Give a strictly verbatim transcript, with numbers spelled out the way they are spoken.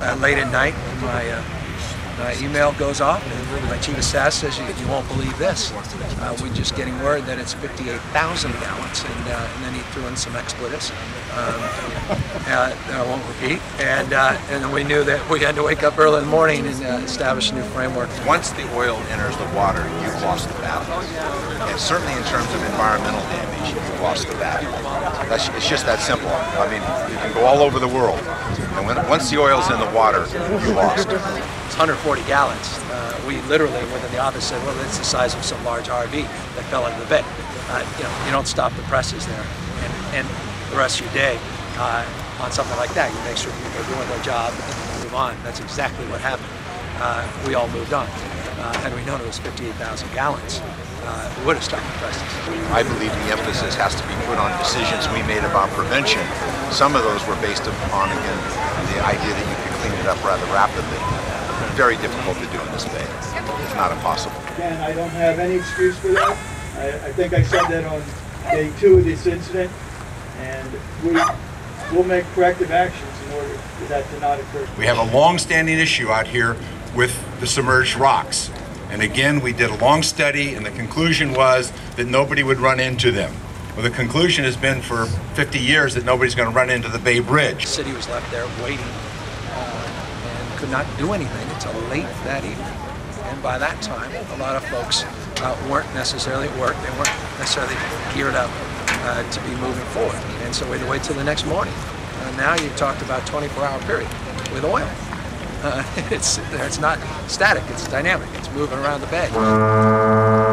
uh, late at night, my uh, my email goes off, and my chief of staff says, you, you won't believe this. Uh, we're just getting word that it's fifty-eight thousand gallons, and, uh, and then he threw in some expletives um, uh, that I won't repeat. And, uh, and then we knew that we had to wake up early in the morning and uh, establish a new framework. Once the oil enters the water, you've lost the battle. And certainly in terms of environmental damage, you've lost the battle. That's, it's just that simple. I mean, you can go all over the world, and when, once the oil's in the water, you lost. It's one hundred forty gallons. Uh, we literally, within the office, said, well, it's the size of some large R V that fell into the bay. Uh, you know, you don't stop the presses there and, and the rest of your day uh, on something like that. You make sure people are doing their job and move on. That's exactly what happened. Uh, we all moved on. Uh, had we known it was fifty-eight thousand gallons, uh, we would have stopped the presses. I believe the emphasis has to be put on decisions we made about prevention. Some of those were based upon, again, the idea that you could clean it up rather rapidly. Very difficult to do in this day. It's not impossible. Again, I don't have any excuse for that. I, I think I said that on day two of this incident, and we will make corrective actions in order for that to not occur. We have a long-standing issue out here with the submerged rocks. And again, we did a long study, and the conclusion was that nobody would run into them. Well, the conclusion has been for fifty years that nobody's going to run into the Bay Bridge. The city was left there waiting. Could not do anything until late that evening. And by that time, a lot of folks uh, weren't necessarily at work. They weren't necessarily geared up uh, to be moving forward. And so we had to wait till the next morning. Uh, now you've talked about twenty-four hour period with oil. Uh, it's, it's not static, it's dynamic. It's moving around the bay.